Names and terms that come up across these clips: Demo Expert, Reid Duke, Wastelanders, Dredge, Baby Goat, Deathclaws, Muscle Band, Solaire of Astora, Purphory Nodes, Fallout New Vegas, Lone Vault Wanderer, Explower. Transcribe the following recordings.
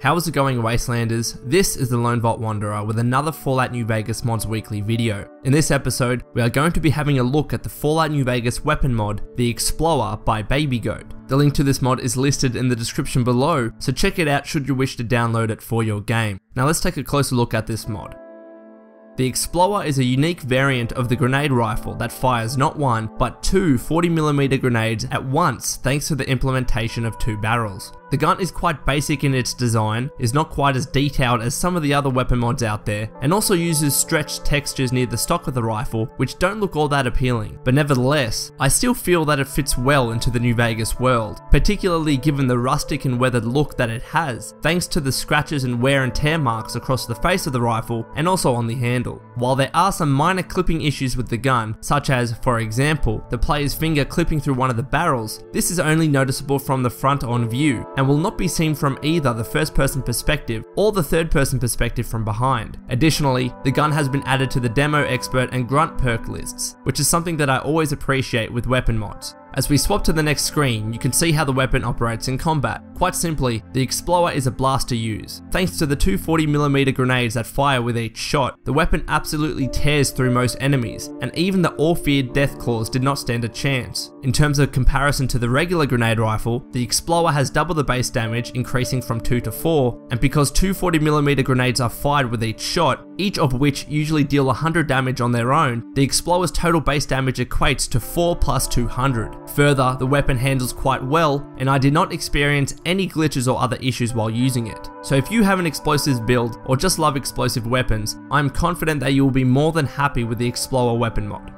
How's it going, Wastelanders? This is the Lone Vault Wanderer with another Fallout New Vegas Mods Weekly video. In this episode, we are going to be having a look at the Fallout New Vegas weapon mod, the Explower by Baby Goat. The link to this mod is listed in the description below, so check it out should you wish to download it for your game. Now let's take a closer look at this mod. The Explower is a unique variant of the grenade rifle that fires not one, but two 40mm grenades at once thanks to the implementation of two barrels. The gun is quite basic in its design, is not quite as detailed as some of the other weapon mods out there, and also uses stretched textures near the stock of the rifle, which don't look all that appealing. But nevertheless, I still feel that it fits well into the New Vegas world, particularly given the rustic and weathered look that it has, thanks to the scratches and wear and tear marks across the face of the rifle and also on the handle. While there are some minor clipping issues with the gun, such as, for example, the player's finger clipping through one of the barrels, this is only noticeable from the front on view, and will not be seen from either the first-person perspective or the third-person perspective from behind. Additionally, the gun has been added to the Demo Expert and Grunt perk lists, which is something that I always appreciate with weapon mods. As we swap to the next screen, you can see how the weapon operates in combat. Quite simply, the Explower is a blast to use. Thanks to the two 40mm grenades that fire with each shot, the weapon absolutely tears through most enemies, and even the all-feared Deathclaws did not stand a chance. In terms of comparison to the regular grenade rifle, the Explower has double the base damage, increasing from 2 to 4, and because two 40mm grenades are fired with each shot, each of which usually deal 100 damage on their own, the Explower's total base damage equates to 4 plus 200. Further, the weapon handles quite well, and I did not experience any glitches or other issues while using it. So if you have an explosives build or just love explosive weapons, I am confident that you will be more than happy with the Explower weapon mod.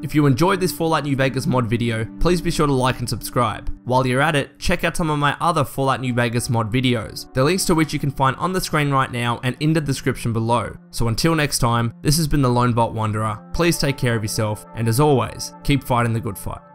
If you enjoyed this Fallout New Vegas mod video, please be sure to like and subscribe. While you're at it, check out some of my other Fallout New Vegas mod videos, the links to which you can find on the screen right now and in the description below. So until next time, this has been the Lone Vault Wanderer, please take care of yourself, and as always, keep fighting the good fight.